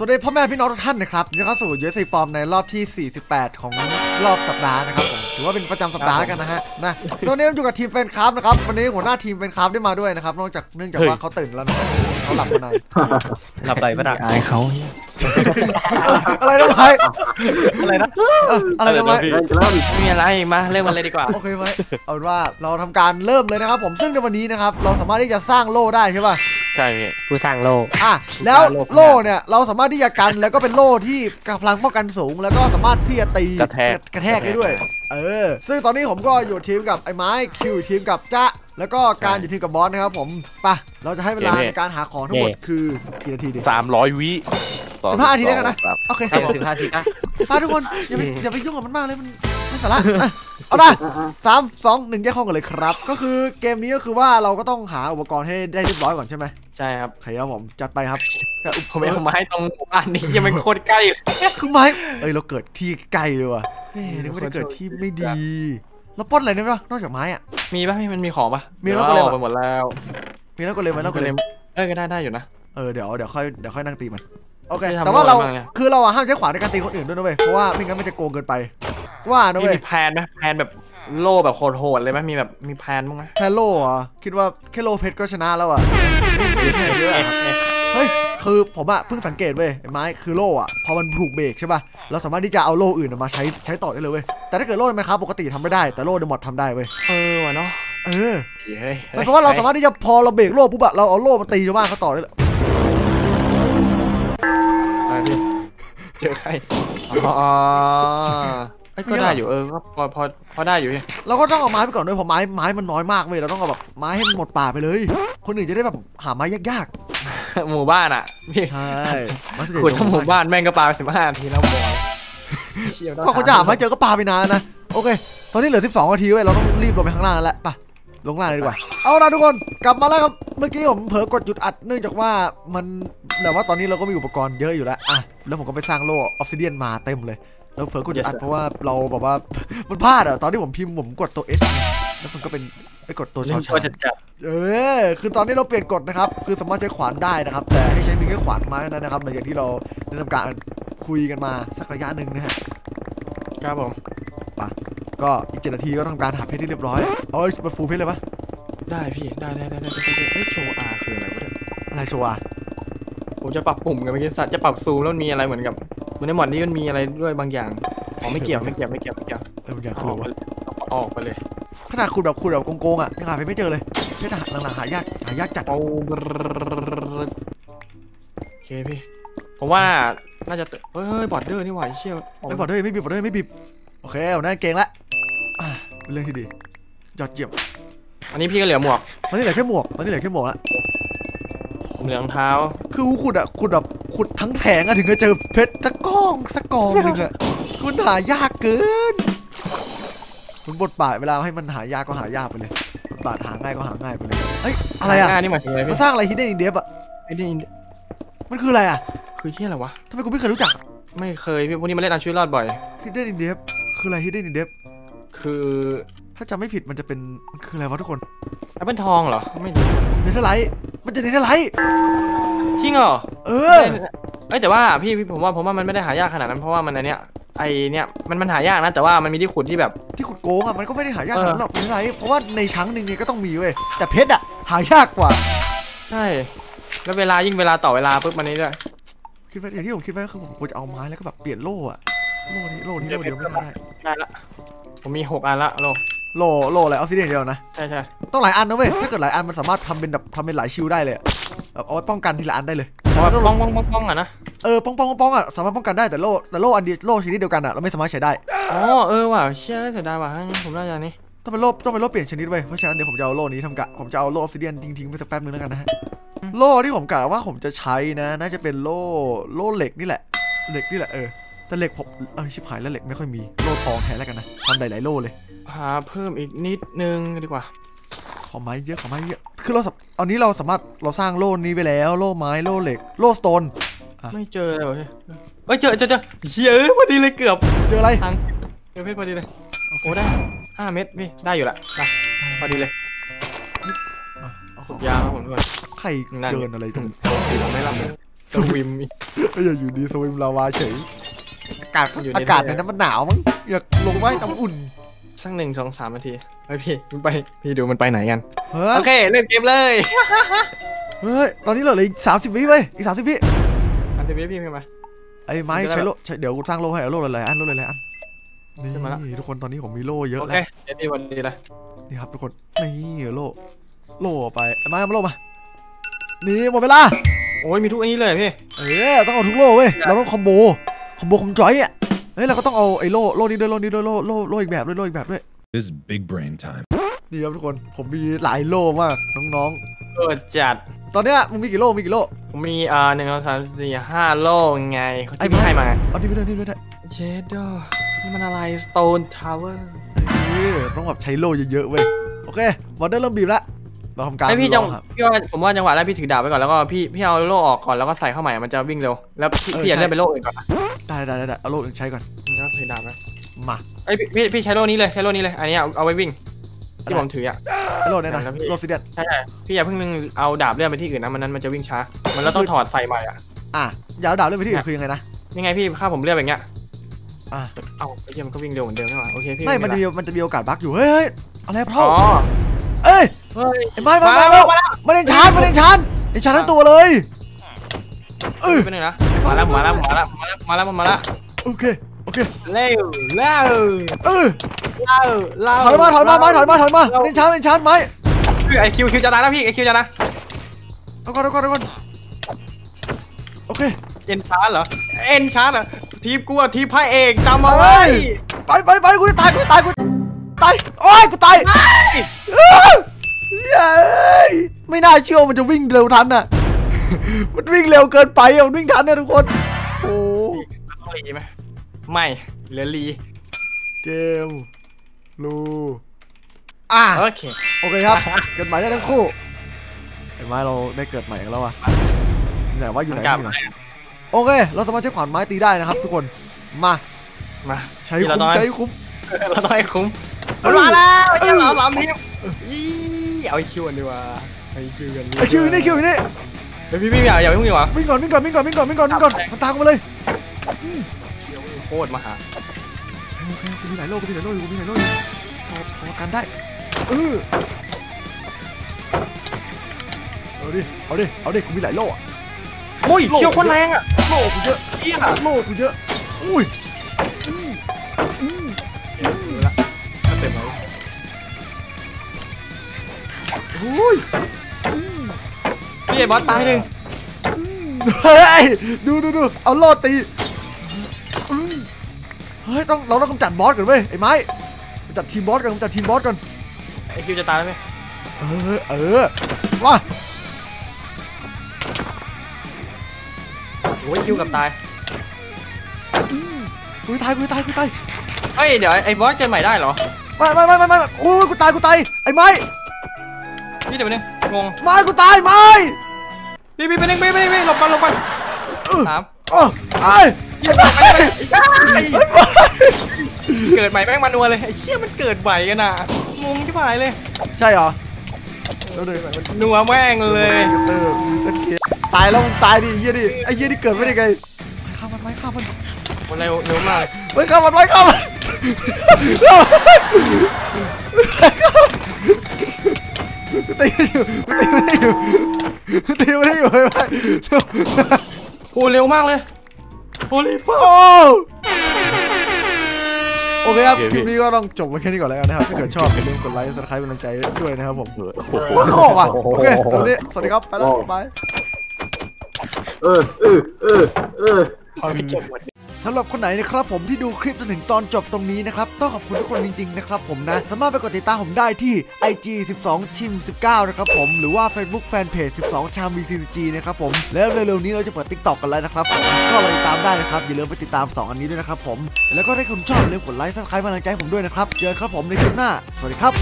สวัสดีพ่อแม่พี่น้องทุกท่านนะครับนี่เข้าสู่ UFC ปลอมในรอบที่48ของรอบสัปดาห์นะครับผมถือว่าเป็นประจำสัปดาห์กันนะฮะนะส่วนนี้อยู่กับทีมแฟนคลับนะครับวันนี้หัวหน้าทีมแฟนคลับได้มาด้วยนะครับเนื่องจากว่าเขาตื่นแล้วนะเขาหลับในหลับไหลไม่ได้อายเขาอะไรนะไว้อะไรนะอะไรนะไว้มีอะไรมาเริ่มมันเลยดีกว่าโอเคไว้เอาว่าเราทำการเริ่มเลยนะครับผมซึ่งในวันนี้นะครับเราสามารถที่จะสร้างโล่ได้ใช่ป่ะใช่พี่ผู้สร้างโล่แล้วโล่เนี่ยเราสามารถที่จะกันแล้วก็เป็นโล่ที่พลังป้องกันสูงแล้วก็สามารถที่จะตีกระแทกได้ด้วยซึ่งตอนนี้ผมก็อยู่ทีมกับไอ้ไม้คิวทีมกับจ๊ะแล้วก็การอยู่ทีมกับบอสนะครับผมไปเราจะให้เวลาในการหาของทั้งหมดคือกี่นาทีดี300 วิ15 นาทีแล้วกันนะโอเค15 นาทีนะทุกคนอย่าไปยุ่งกับมันมากเลยมันไม่สาระเอาได้3 2 1แยกห้องกันเลยครับก็คือเกมนี้ก็คือว่าเราก็ต้องหาอุปกรณ์ให้ได้เรียบร้อยก่อนใช่ไหมใช่ครับใครครับผมจัดไปครับผมเอาไม้ตรงบ้านนี้ยังไม่โคตรใกล้คือไม้เราเกิดที่ใกล้เลยว่ะนึกว่าจะเกิดที่ไม่ดีเราป้อนอะไรได้ป่ะนอกจากไม้อะมีป่ะมันมีของป่ะมีแล้วก็เลยไปหมดแล้วมีแล้วก็เลยไปแล้วก็เลยก็ได้อยู่นะเดี๋ยวค่อยนั่งตีมันโอเคแต่ว่าเราคือเราห้ามใช้ขวานในการตีคนอื่นด้วยนะเว้ยเพราะว่าไม่งั้นมันจะโกงเกินไปว่านะเว้ยมีแพนไหมแพนแบบโล่แบบโหดเลยไหมมีแบบมีแพนมั้งไหมแพนโล่เหรอคิดว่าแค่โล่เพชรก็ชนะแล้วอะเฮ้ยคือผมอะเพิ่งสังเกตเว้ยไม้คือโล่อะพอมันถูกเบรกใช่ป่ะเราสามารถที่จะเอาโล่อื่นมาใช้ต่อได้เลยเว้ยแต่ถ้าเกิดโล่ไหมครับปกติทำไม่ได้แต่โล่เดอะมอดทำได้เว้ยว่ะเนาะเพราะว่าเราสามารถที่จะพอเราเบรกโล่ปุ๊บอะเราเอาโล่มาตีชาวบ้านเขาต่อได้เลยเจอใครก็ได้อยู่พอได้อยู่เราก็ต้องเอาไม้ไปก่อนด้วยเพราะไม้มันน้อยมากเว้ยเราต้องเอาแบบไม้ให้มันหมดป่าไปเลยคนอื่นจะได้แบบหาไม้ยากๆหมู่บ้านอ่ะใช่ขุดทั้งหมู่บ้านแม่งก็ปลาไป15 นาทีแล้วบอลก็คนจะหาไม้เจอก็ปลาไปนานนะโอเคตอนนี้เหลือ12 นาทีเว้ยเราต้องรีบลงไปข้างล่างแล้วป่ะลงล่างเลยดีกว่าเอาล่ะทุกคนกลับมาแล้วครับเมื่อกี้ผมเผลอกดหยุดอัดเนื่องจากว่ามันแต่ว่าตอนนี้เราก็มีอุปกรณ์เยอะอยู่แล้วแล้วผมก็ไปสร้างโล่ออฟซิเดียนมาเต็มเลยแล้วเผลอกดหยุดอัดเพราะว่าเราแบบว่ามันพลาดตอนที่ผมพิมพ์ผมกดตัว S แล้วมันก็เป็นไปกดตัวช้อนคือตอนนี้เราเปลี่ยนกฎนะครับคือสามารถใช้ขวานได้นะครับแต่ให้ใช้เพียงแค่ขวานไม้นั้นนะครับหลังจากที่เราได้ทำการคุยกันมาสักระยะหนึ่งนะฮะครับผมปะก็อีก7 นาทีก็ทำการหาเพชรที่เรียบร้อยโอ้ยมันฟูเพชรเลยปะได้พี่ได้โชว์อาคืออะไรวะอะไรโชว์อาผมจะปรับปุ่มกันเมื่อกี้สัตว์จะปรับซูมแล้วมีอะไรเหมือนกับมันในหมอนนี่มันมีอะไรด้วยบางอย่างไม่เกี่ยวออกไปเลยขนาดขุดแบบโกงๆอ่ะยังหาเพชรไม่เจอเลยเพชรหลังหายากจัดโอเคพี่ผมว่าน่าจะเฮ้ยบอดเดอร์นี่หว่าเชี่ยวไม่บีบโอเคผมได้เก่งละเป็นเรื่องที่ดียอดเยี่ยมอันนี้พี่ก็เหลือหมวกตอนนี้เหลือแค่หมวกละผมเหลือรองเท้าคือขุดทั้งแผงถึงจะเจอเพชรสักกองหนึ่งคุณหายากเกินมันบทบาทเวลาให้มันหายากก็หายากไปเลยบาทหาง่ายก็หาง่ายไปเลยเฮ้ยอะไรอ่ะมันสร้างอะไรฮิดเด้นอินเดียบอ่ะมันคืออะไรอ่ะคือที่อะไรวะทำไมกูไม่เคยรู้จักไม่เคยพี่พวกนี้มาเล่นเอาชีวิตรอดบ่อยฮิดเด้นอินเดียบคืออะไรฮิดเด้นอินเดียบคือถ้าจำไม่ผิดมันจะเป็นคืออะไรวะทุกคนแอปเปิลทองเหรอไม่เนเธอร์ไลท์มันจะเนเธอร์ไลท์จริงเหรอแต่ว่าพี่ผมว่ามันไม่ได้หายากขนาดนั้นเพราะว่ามันอันเนี้ยมันหายากนะแต่ว่ามันมีที่ขุดที่แบบที่ขุดโกงมันก็ไม่ได้หายากขนาดนั้นหรอกเนเธอร์ไลท์เพราะว่าในชั้นหนึ่งเนี่ยก็ต้องมีเว้ยแต่เพชรหายากกว่าใช่แล้วเวลาต่อเวลาปุ๊บมันนี้ด้วยคิดว่าอย่างที่ผมคิดไว้คือผมควรจะเอาไม้แล้วก็แบบเปลี่ยนโล่โล่นี้เดี๋ยวไม่ได้ละผมมี6 อันละโล่อะไรออฟซิเดียนเดียวนะใช่ต้องหลายอันนะเว้ยถ้าเกิดหลายอันมันสามารถทำเป็นหลายชิลได้เลยแบบเอาไว้ป้องกันทีละอันได้เลยป้องอ่ะนะป้องอ่ะสามารถป้องกันได้แต่โล่อันเดียวโล่ชนิดเดียวกันอ่ะเราไม่สามารถใช้ได้ว่ะเชื่อเสียดายว่ะผมน่าจะนี่ต้องเป็นโล่เปลี่ยนชนิดเว้ยเพราะฉะนั้นเดี๋ยวผมจะเอาโล่นี้ผมจะเอาโล่ออฟซิเดียนทิ้งไปสักแป๊บนึงแล้วกันนะฮะโล่ที่ผมกะว่าผมจะใช้นะน่าจะเป็นโล่เหล็กนี่แหละแต่เหล็กผมชิบหายแล้วเหล็กไม่ค่อยมีโล่ทองแทนแล้วกันนะทำหลายโล่เลยหาเพิ่มอีกนิดนึงดีกว่าขอไม้เยอะคือเราอันนี้เราสามารถเราสร้างโล่นี้ไปแล้วโล่ไม้โล่เหล็กโล่สโตนไม่เจอเลยเหรอเจอพอดีเลยเกือบเจออะไรเจอเพชรพอดีเลยโอ้ได้5 เม็ดพี่ได้อยู่ละพอดีเลยยาวผมด้วยไข่เดินอะไรตรงโซ่ตีผมไม่รับ สวิมอย่าอยู่ดีสวิมลาวาเฉยอากาศในนั้นมันหนาวมั้งอยากลงว่ายน้ำอุ่นสัก1-2-3 นาทีไปพี่มันไปพี่ดูมันไปไหนกันโอเคเล่นเกมเลยเฮ้ยตอนนี้เหลืออีก30 วิไปอีก30 วิพี่ขึ้นมาไอ้ไม้ใช้โล่เดี๋ยวกูสร้างโล่ให้โล่อะไรอันโล่อะไรอันนี่ทุกคนตอนนี้ผมมีโล่เยอะแล้วโอเคเดี๋ยวนี้วันนี้ละนี่ครับทุกคนนี่โล่ไปมาโล่มานี่หมดเวลาโอ้ยมีทุกอันนี้เลยพี่ต้องเอาทุกโล่เว้ยเราต้องคอมโบคอมจอยอ่ะเฮ้ยเราก็ต้องเอาไอ้โล่นี้ด้วยโล่นี้ด้วยโล่อีกแบบด้วยโล่อีกแบบด้วย This is big brain time นี่ครับทุกคนผมมีหลายโล่มากน้องๆจัดตอนเนี้ยมึงมีกี่โล่ผมมี1 2 3 4 5โล่ไงที่พี่ให้มาเอาที่พี่ได้เชดเดอร์นี่มันอะไรสโตนทาวเวอร์ต้องแบบใช้โล่เยอะๆเว้ยโอเคบอลเดอร์เริ่มบีบละเราทำการให้พี่จังผมว่าจังหวะแรกพี่ถือดาบไว้ก่อนแล้วก็พี่เอาโล่ออกก่อนแล้วก็ใส่เข้าใหม่มันจะวิ่งเร็วแล้วพี่อย่าเล่นไปโล่อื่นก่อนได้เอาโล่อื่นใช้ก่อนแล้วถือดาบมาไอพี่ใช้โล่นี้เลยอันนี้เอาไว้วิ่งที่ผมถืออะโหลดได้นะโหลดสิเด็ดใช่พี่อย่าเพิ่งเอาดาบเลื่อนไปที่อื่นนะมันจะวิ่งช้ามันแล้วต้องถอดใส่ใหม่อ่ะอย่าเอาดาบเลื่อนไปที่อื่นคือยังไงนะยังไงพี่ข้าผมเลื่อนแบบเงี้ยเอาไอ้เยี่ยมก็วิ่งเร็วเหมือนเดิมใช่ไหมโอเคพี่ไม่มันจะมีโอกาสบั๊กอยู่เฮ้ยอะไรเท่าเอ้ยไม่แล้วมันเล่นช้าทั้งตัวเลยเป็นหนึ่งนะมาแล้วโอเคเร็วถอยมาเล่นช้าไหมไอคิวจะตายแล้วพี่ไอคิวจะนะเอาก่อนโอเคเอ็นช้าเหรอทีมกูอะทีมพระเอกจำมาไว้ไปกูตายโอ๊ยกูตายไม่น่าเชื่อมันจะวิ่งเร็วทันน่ะมันวิ่งเร็วเกินไปอะมันวิ่งทันเนี่ยทุกคนโอ้ยไหมไม่เหลือลีเกมลูโอเคครับเกิดใหม่ได้ทั้งคู่ไอ้ไม้เราได้เกิดใหม่กันแล้วอ่ะแต่ว่าอยู่ไหนโอเคเราสามารถใช้ขวานไม้ตีได้นะครับทุกคนมาใช้คุ้มเราต้องให้คุ้มมาแล้วไอ้เจ้าสามทีมเอาไอคิวกันดีกว่าไอคิวนี่เดี๋ยวพี่อย่าวิ่งดีกว่าวิ่งก่อนมันตามกันมาเลยโคตรมหามีหลายโลกมีหลายโลกพอกันได้เอาดิกูมีหลายโลกอ่ะโอ้ยเชี่ยวคนแรงอ่ะโลกกูเยอะอุ้ยละเต็มแล้วอุ้ยพี่ไอ้บอสตายหนึ่งเฮ้ยดูเอาโลตีเฮ้ยเราต้องกำจัดบอสก่อนเว้ยไอ้ไม้จัดทีมบอสก่อนไอคิวจะตายไหมว่าโอ้ยคิวกับตายกูตายเฮ้ยเดี๋ยวไอ้บอสเกิดใหม่ได้เหรอไม่โอ้ยกูตายไอ้ไม้พี่เดี๋ยวนี้งงไม้กูตายไม้พี่หลบไปถามไอ้เกิดใหม่แม่งมานัวเลยไอ้เชี่ยมันเกิดใหม่กันน่ะงงที่หายเลยใช่เหรอนัวแม่งเลยตายแล้วมึงตายดิไอ้เหี้ยดิเกิดไม่ได้ไงฆ่ามันมันเร็วมากเลยฆ่ามันตีไม่อยู่โอ้เร็วมากเลยโอลิฟโอเคครับคลิปนี้ก็ต้องจบไว้แค่นี้ก่อนแล้วกันนะครับถ้าเกิดชอบอย่าลืมกดไลค์ Subscribe เป็นกำลังใจด้วยนะครับผมโอเคสวัสดีครับไปแล้วบายสำหรับคนไหนนะครับผมที่ดูคลิปจนถึงตอนจบตรงนี้นะครับต้องขอบคุณทุกคนจริงๆนะครับผมนะสามารถไปกดติดตามผมได้ที่ IG 12 Team 19นะครับผมหรือว่า Facebook Fanpage 12 Cham VCCG นะครับผมแล้วเร็วๆนี้เราจะเปิด TikTok กันแล้วนะครับก็ไปติดตามได้นะครับอย่าลืมไปติดตาม2อันนี้ด้วยนะครับผมแล้วก็ถ้าคุณชอบอย่าลืมกดไลค์ Subscribe เป็นกำลังใจผมด้วยนะครับเจอกันครับผมในคลิปหน้าสวัสดีครับ